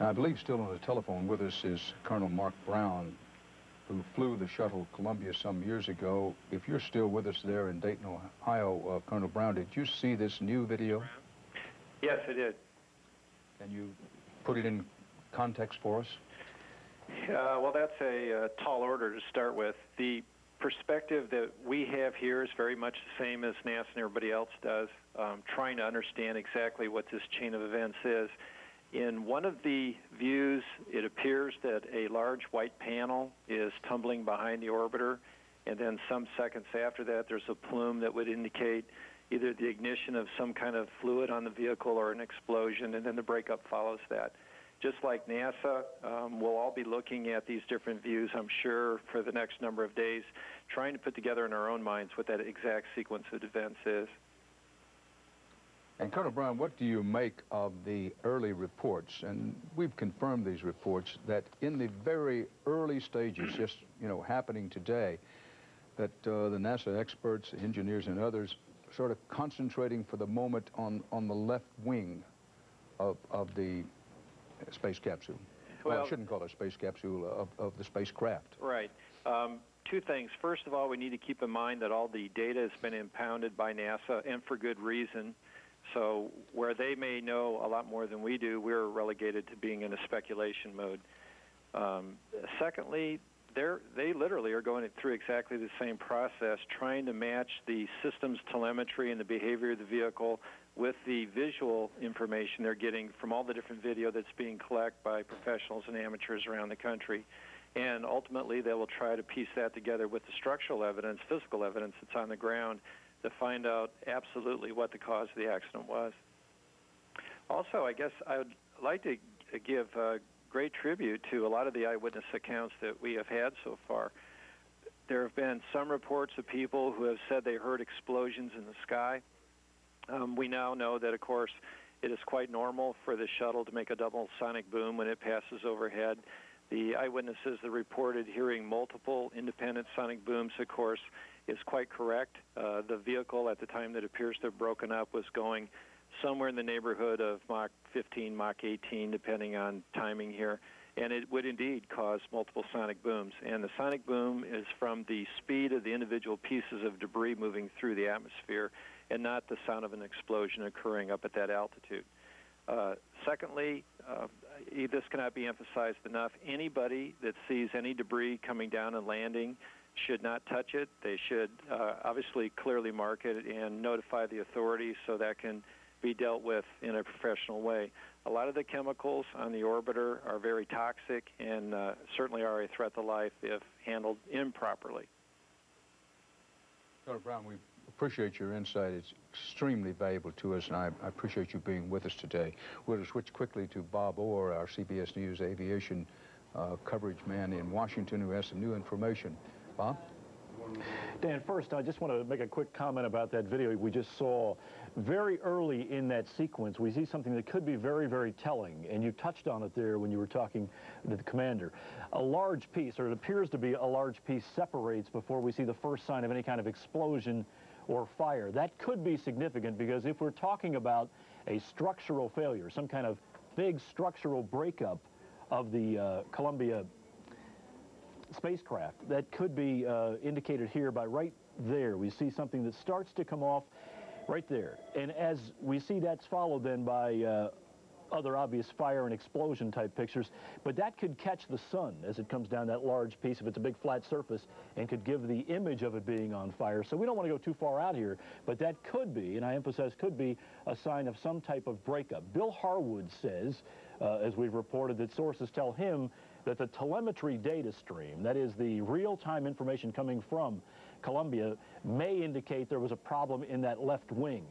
Now, I believe still on the telephone with us is Colonel Mark Brown, who flew the shuttle Columbia some years ago. If you're still with us there in Dayton, Ohio, Colonel Brown, did you see this new video? Yes, I did. Can you put it in context for us? Well, that's a tall order to start with. The perspective that we have here is very much the same as NASA and everybody else does, trying to understand exactly what this chain of events is. In one of the views, it appears that a large white panel is tumbling behind the orbiter, and then some seconds after that, there's a plume that would indicate either the ignition of some kind of fluid on the vehicle or an explosion, and then the breakup follows that. Just like NASA, we'll all be looking at these different views, I'm sure, for the next number of days, trying to put together in our own minds what that exact sequence of events is. And Colonel Brown, what do you make of the early reports? And we've confirmed these reports that in the very early stages, just, you know, happening today, that the NASA experts, engineers, and others sort of concentrating for the moment on the left wing of the space capsule. Well, I shouldn't call it a space capsule, of the spacecraft. Right. Two things. First of all, we need to keep in mind that all the data has been impounded by NASA, and for good reason. So where they may know a lot more than we do, we're relegated to being in a speculation mode. Secondly, they literally are going through exactly the same process, trying to match the system's telemetry and the behavior of the vehicle with the visual information they're getting from all the different video that's being collected by professionals and amateurs around the country. And ultimately, they will try to piece that together with the structural evidence, physical evidence that's on the ground, to find out absolutely what the cause of the accident was. Also, I guess I would like to give great tribute to a lot of the eyewitness accounts that we have had so far. There have been some reports of people who have said they heard explosions in the sky. We now know that, of course, it is quite normal for the shuttle to make a double sonic boom when it passes overhead. The eyewitnesses that reported hearing multiple independent sonic booms, of course, is quite correct. The vehicle at the time that appears to have broken up was going somewhere in the neighborhood of Mach 15, Mach 18, depending on timing here, and it would indeed cause multiple sonic booms. And the sonic boom is from the speed of the individual pieces of debris moving through the atmosphere and not the sound of an explosion occurring up at that altitude. Secondly, this cannot be emphasized enough. Anybody that sees any debris coming down and landing should not touch it. They should obviously clearly mark it and notify the authorities so that can be dealt with in a professional way. A lot of the chemicals on the orbiter are very toxic and certainly are a threat to life if handled improperly. Dr. Brown, we appreciate your insight. It's extremely valuable to us, and I appreciate you being with us today. We'll switch quickly to Bob Orr, our CBS News aviation coverage man in Washington, who has some new information. Bob? Dan, first, I just want to make a quick comment about that video we just saw. Very early in that sequence, we see something that could be very, very telling, and you touched on it there when you were talking to the commander. A large piece, or it appears to be a large piece, separates before we see the first sign of any kind of explosion or fire. That could be significant because if we're talking about a structural failure, some kind of big structural breakup of the Columbia spacecraft, that could be indicated here by right there. We see something that starts to come off right there. And as we see, that's followed then by other obvious fire and explosion type pictures, but that could catch the sun as it comes down that large piece if it's a big flat surface and could give the image of it being on fire. So we don't want to go too far out here, but that could be, and I emphasize could be, a sign of some type of breakup. Bill Harwood says, as we've reported, that sources tell him that the telemetry data stream, that is the real-time information coming from Columbia, may indicate there was a problem in that left wing.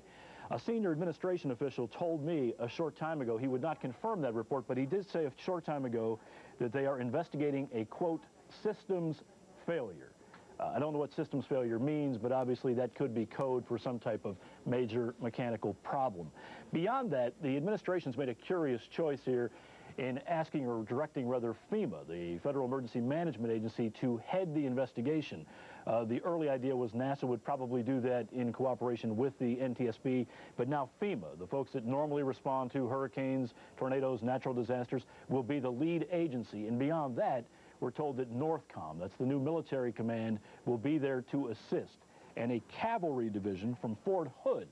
A senior administration official told me a short time ago, he would not confirm that report, but he did say a short time ago that they are investigating a, quote, systems failure. I don't know what systems failure means, but obviously that could be code for some type of major mechanical problem. Beyond that, the administration's made a curious choice here in asking or directing, rather, FEMA, the Federal Emergency Management Agency, to head the investigation. The early idea was NASA would probably do that in cooperation with the NTSB, but now FEMA, the folks that normally respond to hurricanes, tornadoes, natural disasters, will be the lead agency. And beyond that, we're told that NORTHCOM, that's the new military command, will be there to assist. And a cavalry division from Fort Hood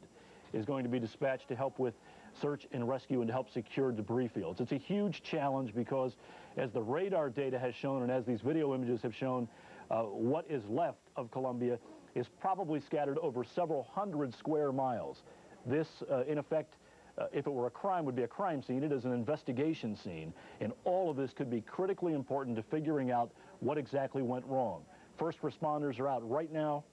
is going to be dispatched to help with search and rescue and to help secure debris fields. It's a huge challenge because, as the radar data has shown and as these video images have shown, what is left of Columbia is probably scattered over several hundred square miles. This, in effect, if it were a crime, would be a crime scene. It is an investigation scene. And all of this could be critically important to figuring out what exactly went wrong. First responders are out right now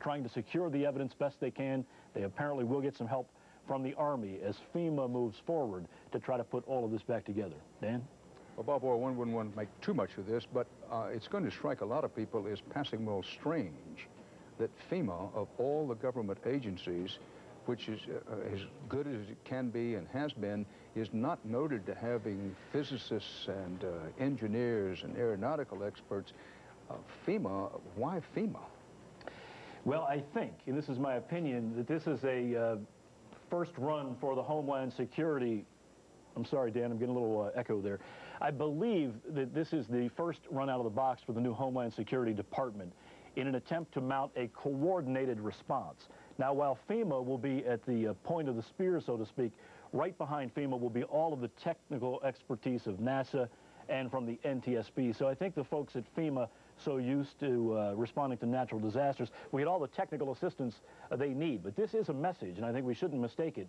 trying to secure the evidence best they can. They apparently will get some help from the Army as FEMA moves forward to try to put all of this back together. Dan? Well, Bob Orr, one wouldn't want to make too much of this, but it's going to strike a lot of people as passing well strange that FEMA, of all the government agencies, which is as good as it can be and has been, is not noted to having physicists and engineers and aeronautical experts. FEMA, why FEMA? Well, I think, and this is my opinion, that this is a first run for the Homeland Security. I'm sorry, Dan, I'm getting a little echo there. I believe that this is the first run out of the box for the new Homeland Security Department in an attempt to mount a coordinated response. Now, while FEMA will be at the point of the spear, so to speak, right behind FEMA will be all of the technical expertise of NASA and from the NTSB. So I think the folks at FEMA, so used to responding to natural disasters, we get all the technical assistance they need. But this is a message, and I think we shouldn't mistake it,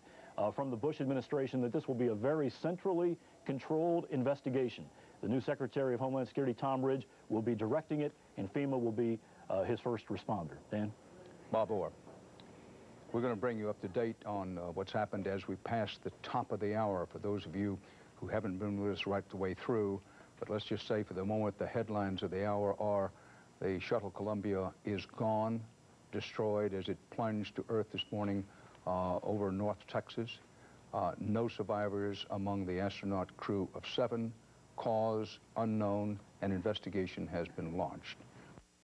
from the Bush administration, that this will be a very centrally controlled investigation. The new Secretary of Homeland Security, Tom Ridge, will be directing it, and FEMA will be his first responder. Dan? Bob Orr, we're going to bring you up to date on what's happened as we pass the top of the hour, for those of you who haven't been with us right the way through. But let's just say for the moment, the headlines of the hour are the shuttle Columbia is gone, destroyed as it plunged to Earth this morning over North Texas. No survivors among the astronaut crew of 7. Cause unknown, and investigation has been launched.